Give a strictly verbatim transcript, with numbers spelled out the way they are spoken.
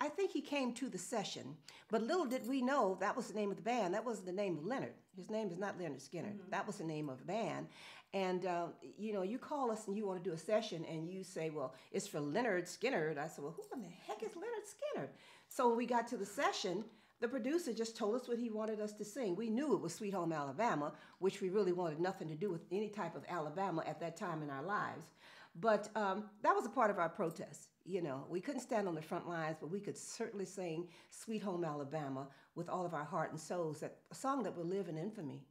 I think he came to the session, but little did we know that was the name of the band. That wasn't the name of Lynyrd. His name is not Lynyrd Skynyrd. Mm-hmm. That was the name of the band. And, uh, you know, you call us and you want to do a session and you say, well, it's for Lynyrd Skynyrd. I said, well, who in the heck is Lynyrd Skynyrd? So when we got to the session, the producer just told us what he wanted us to sing. We knew it was Sweet Home Alabama, which we really wanted nothing to do with any type of Alabama at that time in our lives. But um, that was a part of our protest. You know, we couldn't stand on the front lines, but we could certainly sing Sweet Home Alabama with all of our heart and souls, that, a song that will live in infamy.